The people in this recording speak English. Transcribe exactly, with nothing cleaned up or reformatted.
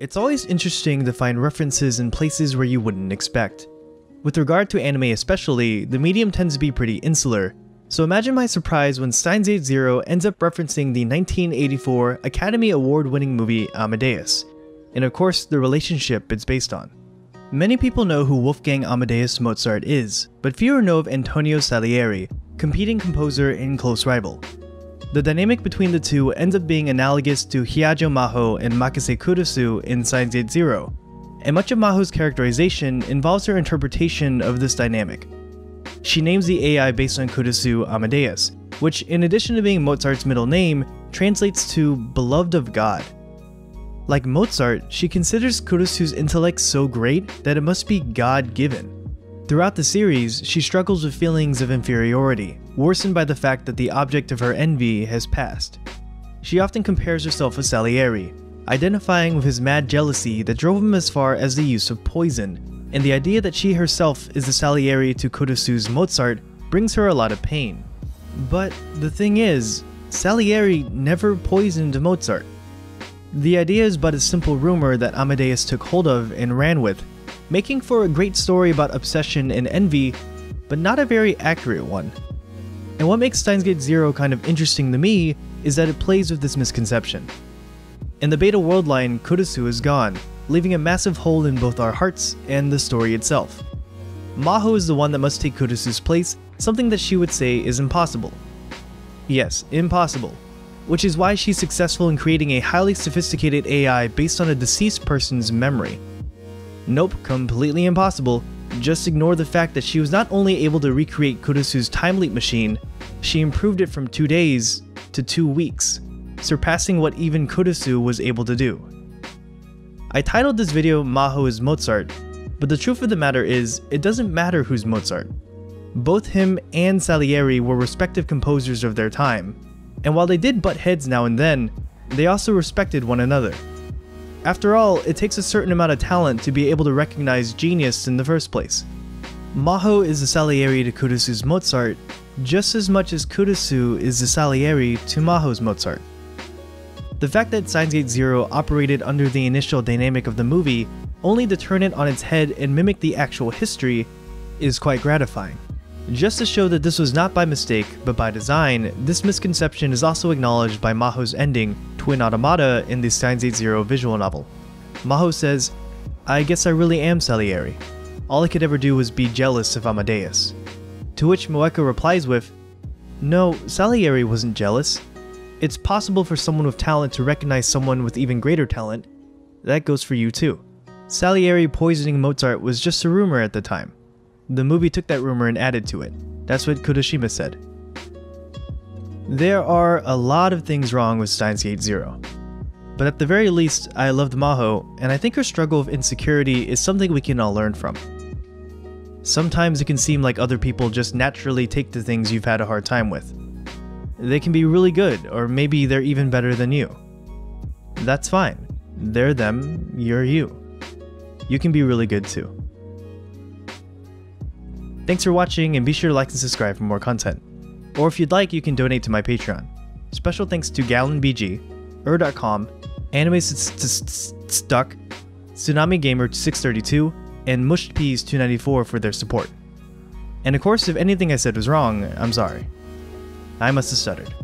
It's always interesting to find references in places where you wouldn't expect. With regard to anime especially, the medium tends to be pretty insular, so imagine my surprise when Steins;Gate zero ends up referencing the nineteen eighty-four Academy Award-winning movie Amadeus, and of course the relationship it's based on. Many people know who Wolfgang Amadeus Mozart is, but fewer know of Antonio Salieri, competing composer and close rival. The dynamic between the two ends up being analogous to Hiyajo Maho and Makise Kurisu in Steins;Gate zero, and much of Maho's characterization involves her interpretation of this dynamic. She names the A I based on Kurisu Amadeus, which, in addition to being Mozart's middle name, translates to Beloved of God. Like Mozart, she considers Kurisu's intellect so great that it must be God-given. Throughout the series, she struggles with feelings of inferiority, worsened by the fact that the object of her envy has passed. She often compares herself with Salieri, identifying with his mad jealousy that drove him as far as the use of poison, and the idea that she herself is the Salieri to Kurisu's Mozart brings her a lot of pain. But the thing is, Salieri never poisoned Mozart. The idea is but a simple rumor that Amadeus took hold of and ran with, making for a great story about obsession and envy, but not a very accurate one. And what makes Steins;Gate zero kind of interesting to me is that it plays with this misconception. In the beta world line, Kurisu is gone, leaving a massive hole in both our hearts and the story itself. Maho is the one that must take Kurisu's place, something that she would say is impossible. Yes, impossible. Which is why she's successful in creating a highly sophisticated A I based on a deceased person's memory. Nope, completely impossible. Just ignore the fact that she was not only able to recreate Kurisu's time leap machine, she improved it from two days to two weeks. Surpassing what even Kurisu was able to do. I titled this video Maho is Mozart, but the truth of the matter is, it doesn't matter who's Mozart. Both him and Salieri were respective composers of their time, and while they did butt heads now and then, they also respected one another. After all, it takes a certain amount of talent to be able to recognize genius in the first place. Maho is the Salieri to Kurisu's Mozart, just as much as Kurisu is the Salieri to Maho's Mozart. The fact that Steins;Gate zero operated under the initial dynamic of the movie, only to turn it on its head and mimic the actual history, is quite gratifying. Just to show that this was not by mistake, but by design, this misconception is also acknowledged by Maho's ending, Quin Automata, in the Steins;Gate zero visual novel. Maho says, "I guess I really am Salieri. All I could ever do was be jealous of Amadeus." To which Moeka replies with, "No, Salieri wasn't jealous. It's possible for someone with talent to recognize someone with even greater talent. That goes for you too." Salieri poisoning Mozart was just a rumor at the time. The movie took that rumor and added to it. That's what Kurashima said. There are a lot of things wrong with Steins;Gate zero. But at the very least, I loved Maho, and I think her struggle with insecurity is something we can all learn from. Sometimes it can seem like other people just naturally take the things you've had a hard time with. They can be really good, or maybe they're even better than you. That's fine. They're them, you're you. You can be really good too. Thanks for watching, and be sure to like and subscribe for more content. Or if you'd like, you can donate to my Patreon. Special thanks to Gallon B G, er dot com, AnimeStuck, Tsunami Gamer six thirty-two, and Mush'd Pease two ninety-four for their support. And of course, if anything I said was wrong, I'm sorry. I must have stuttered.